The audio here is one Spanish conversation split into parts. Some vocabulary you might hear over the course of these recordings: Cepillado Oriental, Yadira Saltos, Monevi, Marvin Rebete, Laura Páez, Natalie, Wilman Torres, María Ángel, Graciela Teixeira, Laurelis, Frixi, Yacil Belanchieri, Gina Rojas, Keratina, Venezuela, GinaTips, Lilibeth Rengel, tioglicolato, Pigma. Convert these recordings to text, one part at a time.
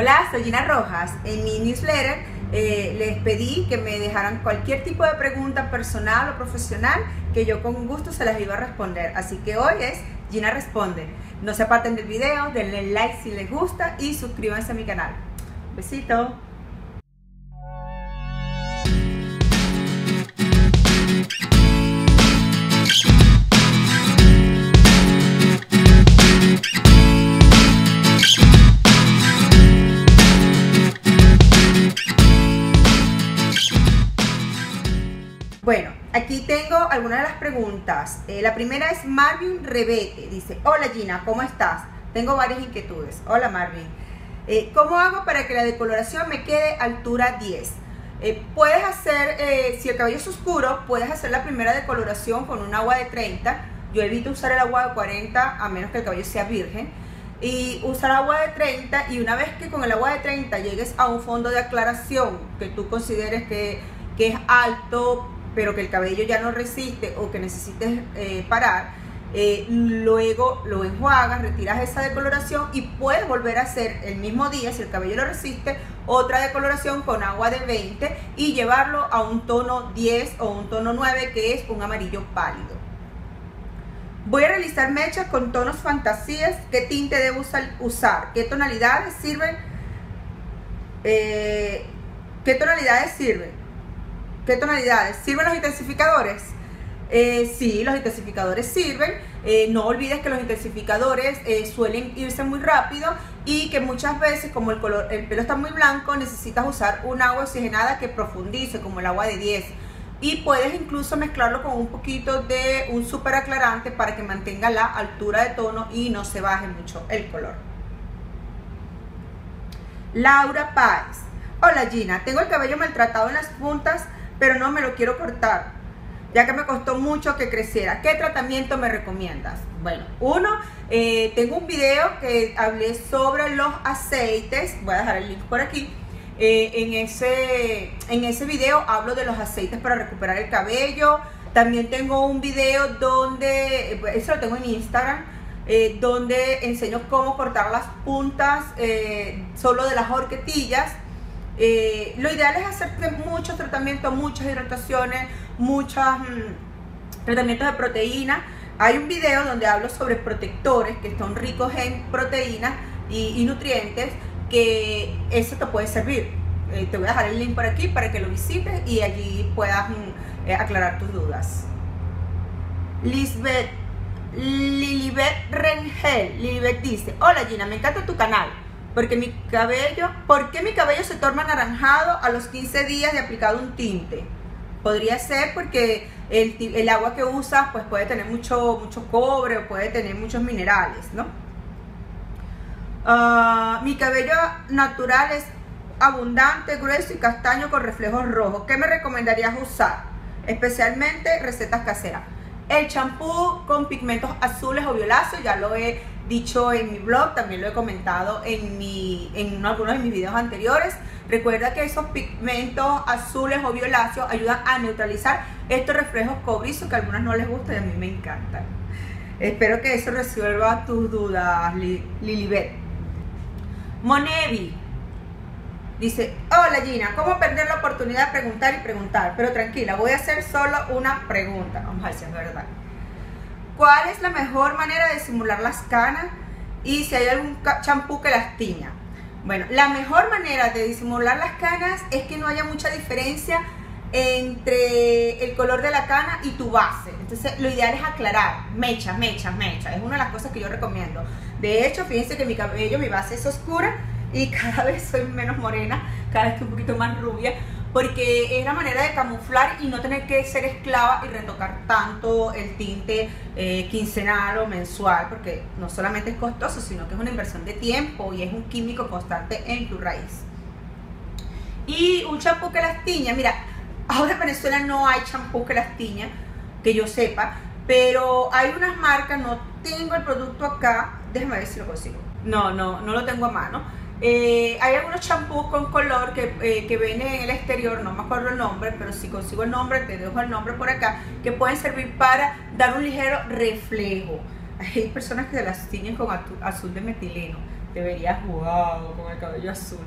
Hola, soy Gina Rojas. En mi newsletter les pedí que me dejaran cualquier tipo de pregunta personal o profesional que yo con gusto se las iba a responder. Así que hoy es Gina Responde. No se aparten del video, denle like si les gusta y suscríbanse a mi canal. Besito. Bueno, aquí tengo algunas de las preguntas. La primera es Marvin Rebete. Dice, hola Gina, ¿cómo estás? Tengo varias inquietudes. Hola Marvin. ¿Cómo hago para que la decoloración me quede altura 10? Puedes hacer, si el cabello es oscuro, puedes hacer la primera decoloración con un agua de 30. Yo evito usar el agua de 40 a menos que el cabello sea virgen. Y usar agua de 30, y una vez que con el agua de 30 llegues a un fondo de aclaración que tú consideres que es alto, pero que el cabello ya no resiste o que necesites parar, luego lo enjuagas, retiras esa decoloración y puedes volver a hacer el mismo día, si el cabello lo resiste, otra decoloración con agua de 20 y llevarlo a un tono 10 o un tono 9, que es un amarillo pálido. Voy a realizar mechas con tonos fantasías. ¿Qué tinte debo usar? ¿Qué tonalidades sirven? ¿Qué tonalidades? ¿Sirven los intensificadores? Sí, los intensificadores sirven. No olvides que los intensificadores suelen irse muy rápido y que muchas veces, como el pelo está muy blanco, necesitas usar un agua oxigenada que profundice, como el agua de 10. Y puedes incluso mezclarlo con un poquito de un super aclarante para que mantenga la altura de tono y no se baje mucho el color. Laura Páez. Hola Gina, tengo el cabello maltratado en las puntas, pero no me lo quiero cortar, ya que me costó mucho que creciera. ¿Qué tratamiento me recomiendas? Bueno, uno, tengo un video que hablé sobre los aceites, voy a dejar el link por aquí. En ese video hablo de los aceites para recuperar el cabello. También tengo un video donde, eso lo tengo en Instagram, donde enseño cómo cortar las puntas solo de las horquetillas. Lo ideal es hacer muchos tratamientos, muchas hidrataciones, muchos tratamientos de proteína. Hay un video donde hablo sobre protectores que son ricos en proteínas y nutrientes, que eso te puede servir. Te voy a dejar el link por aquí para que lo visites y allí puedas aclarar tus dudas. Lilibeth Rengel. Lilibeth dice, hola Gina, me encanta tu canal. ¿Por qué mi cabello se torna anaranjado a los 15 días de aplicado un tinte? Podría ser porque el agua que usas pues puede tener mucho cobre o puede tener muchos minerales, ¿no? Mi cabello natural es abundante, grueso y castaño con reflejos rojos. ¿Qué me recomendarías usar? Especialmente recetas caseras. El champú con pigmentos azules o violáceos, ya lo he dicho en mi blog, también lo he comentado en algunos de mis videos anteriores. Recuerda que esos pigmentos azules o violáceos ayudan a neutralizar estos reflejos cobrizos que a algunas no les gustan y a mí me encantan. Espero que eso resuelva tus dudas, Lilibet. Monevi dice, hola Gina, ¿cómo perder la oportunidad de preguntar y preguntar? Pero tranquila, voy a hacer solo una pregunta. Vamos a ver si es verdad. ¿Cuál es la mejor manera de simular las canas y si hay algún champú que las tiña? Bueno, la mejor manera de disimular las canas es que no haya mucha diferencia entre el color de la cana y tu base. Entonces, lo ideal es aclarar, mechas. Es una de las cosas que yo recomiendo. De hecho, fíjense que mi cabello, mi base es oscura y cada vez soy menos morena, cada vez estoy un poquito más rubia, porque es la manera de camuflar y no tener que ser esclava y retocar tanto el tinte quincenal o mensual, porque no solamente es costoso, sino que es una inversión de tiempo y es un químico constante en tu raíz. Y un champú que las tiña, mira, ahora en Venezuela no hay champú que las tiña, que yo sepa, pero hay unas marcas, no tengo el producto acá, déjame ver si lo consigo, no lo tengo a mano. Hay algunos champús con color que venden en el exterior, no me acuerdo el nombre, pero si consigo el nombre te dejo el nombre por acá, que pueden servir para dar un ligero reflejo. Hay personas que se las tiñen con azul de metileno, Te verías jugado con el cabello azul.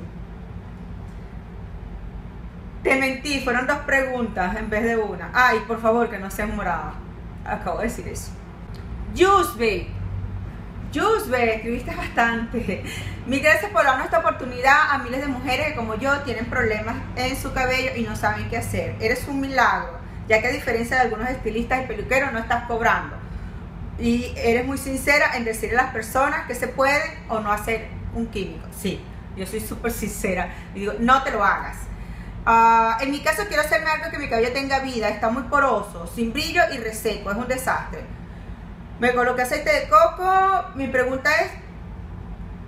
Te mentí, fueron dos preguntas en vez de una. Ay, por favor, que no seas morada. Acabo de decir eso. Yusbe, Yusbe, escribiste bastante. Mil gracias por darnos esta oportunidad a miles de mujeres que como yo tienen problemas en su cabello y no saben qué hacer. Eres un milagro, ya que a diferencia de algunos estilistas y peluqueros no estás cobrando. Y eres muy sincera en decirle a las personas que se pueden o no hacer un químico. Sí, yo soy súper sincera y digo, no te lo hagas. En mi caso quiero hacerme algo que mi cabello tenga vida. Está muy poroso, sin brillo y reseco. Es un desastre. Me coloqué aceite de coco. Mi pregunta es,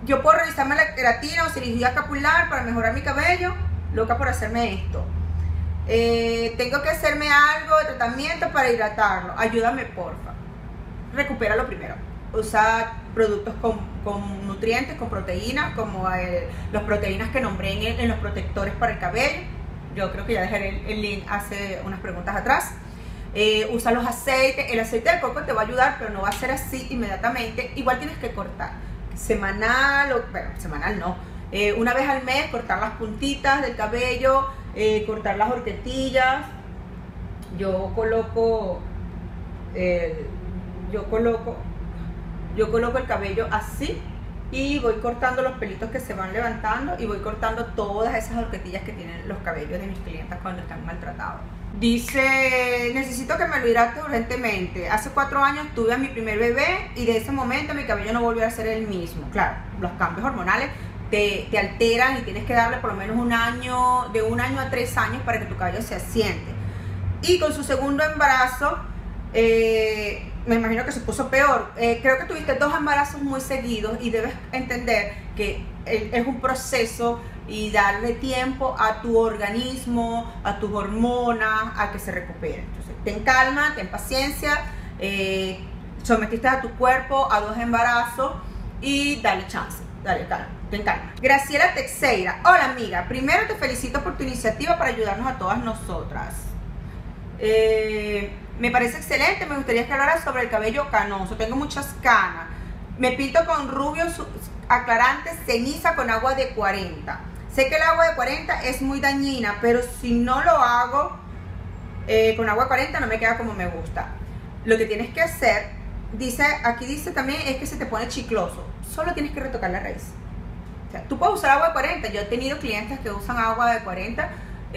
¿yo puedo realizarme la queratina o cirugía capilar para mejorar mi cabello? Loca por hacerme esto. Tengo que hacerme algo de tratamiento para hidratarlo. Ayúdame, porfa. Recupéralo primero. Usa productos con nutrientes, con proteínas, como las proteínas que nombré en los protectores para el cabello. Yo creo que ya dejaré el link hace unas preguntas atrás. Usa los aceites. El aceite de coco te va a ayudar, pero no va a ser así inmediatamente. Igual tienes que cortar semanal, o bueno, semanal no, una vez al mes, cortar las puntitas del cabello, cortar las horquetillas. Yo coloco el cabello así y voy cortando los pelitos que se van levantando y voy cortando todas esas horquetillas que tienen los cabellos de mis clientas cuando están maltratados. Dice, necesito que me lo hidrate urgentemente. Hace 4 años tuve a mi primer bebé y de ese momento mi cabello no volvió a ser el mismo. Claro, los cambios hormonales te alteran y tienes que darle por lo menos un año, de 1 año a 3 años para que tu cabello se asiente. Y con su segundo embarazo, me imagino que se puso peor. Creo que tuviste 2 embarazos muy seguidos y debes entender que es un proceso y darle tiempo a tu organismo, a tus hormonas, a que se recupere. Entonces, ten calma, ten paciencia, sometiste a tu cuerpo a 2 embarazos y dale chance, dale calma, ten calma. Graciela Teixeira, hola amiga, primero te felicito por tu iniciativa para ayudarnos a todas nosotras. Me parece excelente, me gustaría que hablaras sobre el cabello canoso. Tengo muchas canas. Me pinto con rubio aclarante ceniza con agua de 40. Sé que el agua de 40 es muy dañina, pero si no lo hago con agua de 40 no me queda como me gusta. Lo que tienes que hacer, dice, aquí dice también, es que se te pone chicloso. Solo tienes que retocar la raíz. O sea, tú puedes usar agua de 40. Yo he tenido clientes que usan agua de 40.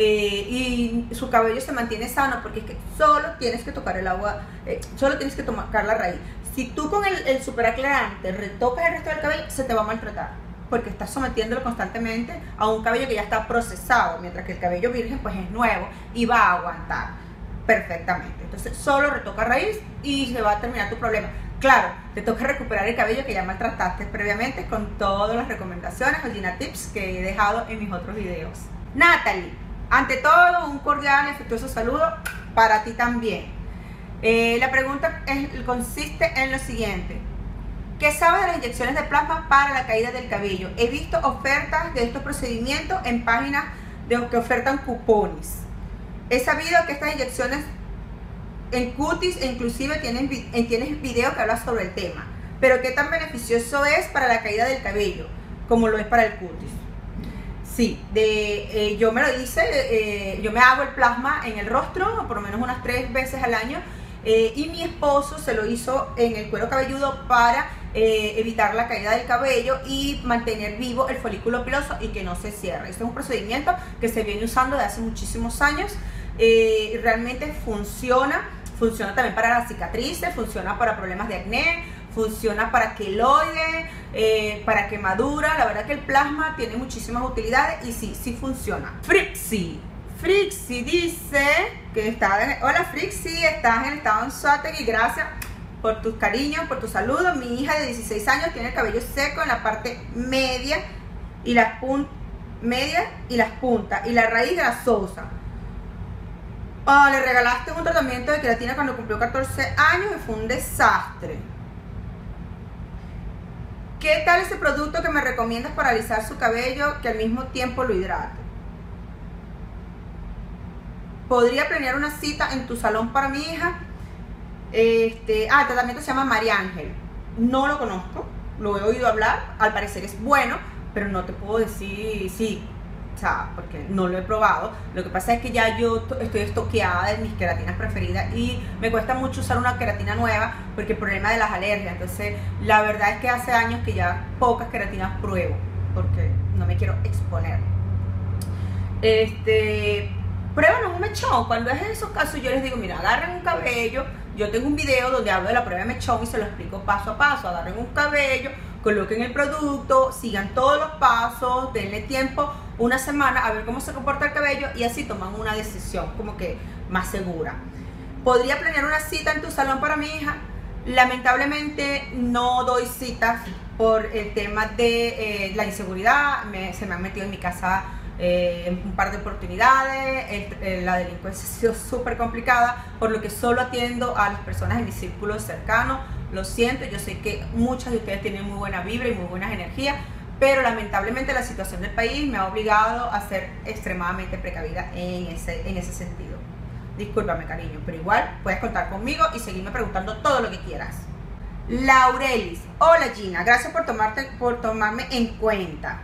Y su cabello se mantiene sano porque es que solo tienes que tocar el agua, solo tienes que tocar la raíz. Si tú con el superaclarante retocas el resto del cabello, se te va a maltratar porque estás sometiéndolo constantemente a un cabello que ya está procesado, mientras que el cabello virgen pues es nuevo y va a aguantar perfectamente. Entonces solo retoca raíz y se va a terminar tu problema. Claro, te toca recuperar el cabello que ya maltrataste previamente con todas las recomendaciones o GinaTips que he dejado en mis otros videos. Natalie, ante todo, un cordial y afectuoso saludo para ti también. La pregunta consiste en lo siguiente. ¿Qué sabes de las inyecciones de plasma para la caída del cabello? He visto ofertas de estos procedimientos en páginas que ofertan cupones. He sabido que estas inyecciones en cutis e inclusive tienes video que habla sobre el tema. Pero ¿qué tan beneficioso es para la caída del cabello como lo es para el cutis? Sí, yo me lo hice, yo me hago el plasma en el rostro, por lo menos unas 3 veces al año, y mi esposo se lo hizo en el cuero cabelludo para evitar la caída del cabello y mantener vivo el folículo piloso y que no se cierre. Este es un procedimiento que se viene usando desde hace muchísimos años, realmente funciona, funciona también para las cicatrices, funciona para problemas de acné, funciona para queloides, para quemadura. La verdad que el plasma tiene muchísimas utilidades y sí, sí funciona. Frixi, Frixi dice que está en, hola Frixi, estás en el estado en Suárez y gracias por tus cariños, por tus saludos. Mi hija de 16 años tiene el cabello seco en la parte media y las puntas y la raíz grasosa. Le regalaste un tratamiento de queratina cuando cumplió 14 años y fue un desastre. ¿Qué tal ese producto que me recomiendas para alisar su cabello que al mismo tiempo lo hidrate? ¿Podría planear una cita en tu salón para mi hija? El tratamiento se llama María Ángel. No lo conozco, lo he oído hablar, al parecer es bueno, pero no te puedo decir sí, o sea, porque no lo he probado. Lo que pasa es que ya yo estoy estoqueada de mis queratinas preferidas y me cuesta mucho usar una queratina nueva porque el problema de las alergias. Entonces la verdad es que hace años que ya pocas queratinas pruebo porque no me quiero exponer. Pruébanos un mechón. Cuando es en esos casos yo les digo, mira, agarren un cabello. Yo tengo un video donde hablo de la prueba de mechón y se lo explico paso a paso. Agarren un cabello, coloquen el producto, sigan todos los pasos, denle tiempo, una semana, a ver cómo se comporta el cabello y así toman una decisión como que más segura. ¿Podría planear una cita en tu salón para mi hija? Lamentablemente no doy citas por el tema de la inseguridad. Se me han metido en mi casa un par de oportunidades. La delincuencia ha sido súper complicada, por lo que solo atiendo a las personas en mi círculo cercano. Lo siento, yo sé que muchas de ustedes tienen muy buena vibra y muy buenas energías, pero lamentablemente la situación del país me ha obligado a ser extremadamente precavida en ese sentido. Discúlpame, cariño, pero igual puedes contar conmigo y seguirme preguntando todo lo que quieras. Laurelis, hola Gina, gracias por tomarme en cuenta.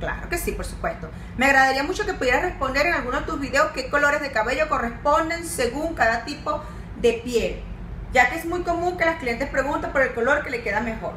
Claro que sí, por supuesto. Me agradaría mucho que pudieras responder en alguno de tus videos qué colores de cabello corresponden según cada tipo de piel, ya que es muy común que las clientes pregunten por el color que le queda mejor.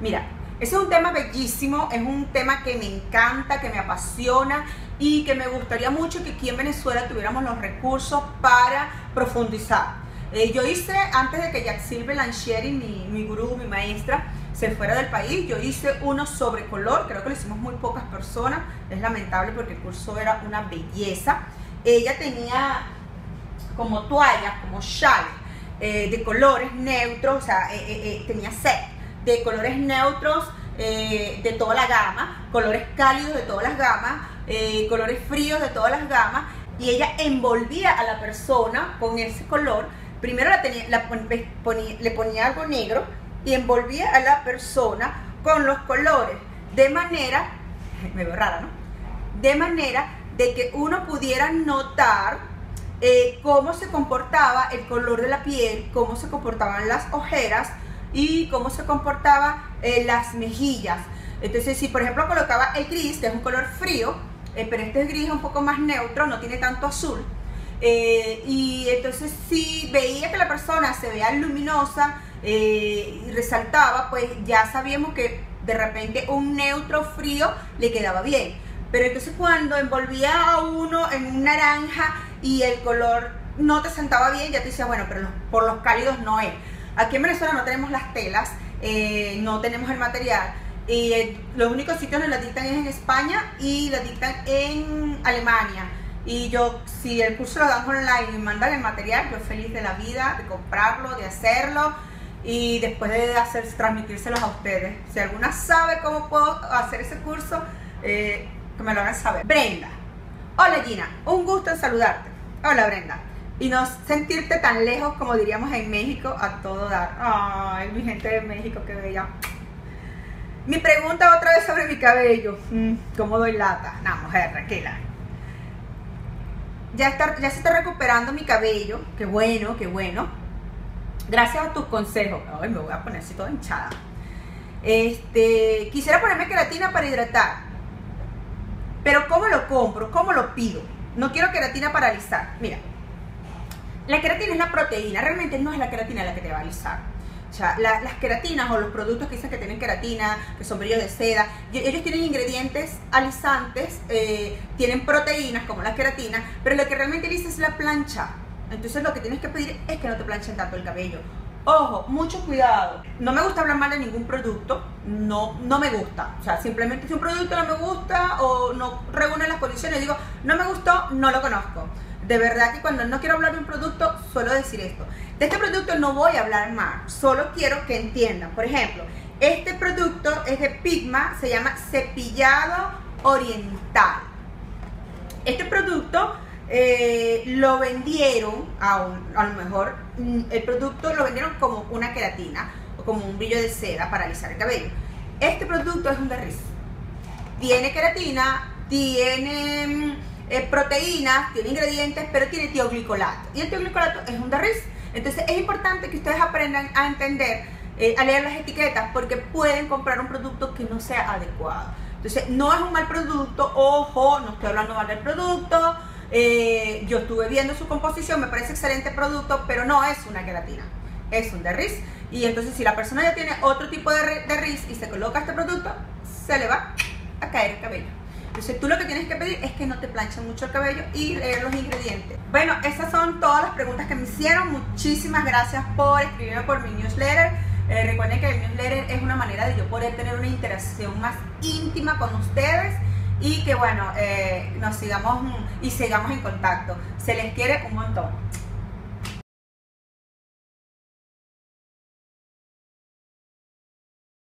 Mira, ese es un tema bellísimo, es un tema que me encanta, que me apasiona y que me gustaría mucho que aquí en Venezuela tuviéramos los recursos para profundizar. Yo hice, antes de que Yacil Belanchieri, mi gurú, mi maestra, se fuera del país, yo hice uno sobre color, creo que lo hicimos muy pocas personas, es lamentable porque el curso era una belleza. Ella tenía como toallas, como shales, de colores neutros, o sea, tenía set de colores neutros de toda la gama, colores cálidos de todas las gamas, colores fríos de todas las gamas, y ella envolvía a la persona con ese color. Primero le ponía algo negro y envolvía a la persona con los colores, de manera, me veo rara, ¿no? De manera de que uno pudiera notar cómo se comportaba el color de la piel, cómo se comportaban las ojeras y cómo se comportaban las mejillas. Entonces, si por ejemplo colocaba el gris, que es un color frío, pero este gris es un poco más neutro, no tiene tanto azul, y entonces si veía que la persona se veía luminosa y resaltaba, pues ya sabíamos que de repente un neutro frío le quedaba bien. Pero entonces cuando envolvía a uno en un naranja y el color no te sentaba bien, ya te decía, bueno, pero por los cálidos no es. Aquí en Venezuela no tenemos las telas, no tenemos el material, y los únicos sitios donde las dictan es en España y las dictan en Alemania. Y yo, si el curso lo dan online y me mandan el material, yo feliz de la vida, de comprarlo, de hacerlo y después de transmitírselos a ustedes. Si alguna sabe cómo puedo hacer ese curso, que me lo hagan saber. Brenda, hola Gina, un gusto en saludarte. Hola Brenda. Y no sentirte tan lejos, como diríamos en México, a todo dar. Ay, mi gente de México, qué bella. Mi pregunta otra vez sobre mi cabello. ¿Cómo doy lata? No, mujer, tranquila. Ya se está recuperando mi cabello, qué bueno, qué bueno. Gracias a tus consejos. Ay, me voy a poner así toda hinchada. Quisiera ponerme queratina para hidratar, pero ¿cómo lo compro? ¿Cómo lo pido? No quiero queratina para alisar. Mira, la queratina es la proteína, realmente no es la queratina la que te va a alisar. O sea, las queratinas o los productos que dicen que tienen queratina, que son brillos de seda, ellos tienen ingredientes alisantes, tienen proteínas como las queratinas, pero lo que realmente alisa es la plancha. Entonces lo que tienes que pedir es que no te planchen tanto el cabello. Ojo, mucho cuidado. No me gusta hablar mal de ningún producto, no me gusta. O sea, simplemente si un producto no me gusta o no reúne las condiciones, digo, no me gustó, no lo conozco. De verdad que cuando no quiero hablar de un producto, suelo decir esto. De este producto no voy a hablar más, solo quiero que entiendan. Por ejemplo, este producto es de Pigma, se llama Cepillado Oriental. Este producto lo vendieron, a lo mejor el producto lo vendieron como una queratina o como un brillo de seda para alisar el cabello. Este producto es un barriz. Tiene queratina, tiene... proteínas, tiene ingredientes, pero tiene tioglicolato, y el tioglicolato es un derriz. Entonces es importante que ustedes aprendan a entender a leer las etiquetas, porque pueden comprar un producto que no sea adecuado. Entonces, no es un mal producto, ojo, no estoy hablando mal del producto. Yo estuve viendo su composición, me parece excelente producto, pero no es una queratina, es un derriz. Y entonces, si la persona ya tiene otro tipo de derriz y se coloca este producto, se le va a caer el cabello. Entonces, tú lo que tienes que pedir es que no te planchen mucho el cabello y leer los ingredientes. Bueno, esas son todas las preguntas que me hicieron. Muchísimas gracias por escribirme por mi newsletter. Recuerden que el newsletter es una manera de yo poder tener una interacción más íntima con ustedes. Y que bueno, nos sigamos y sigamos en contacto. Se les quiere un montón.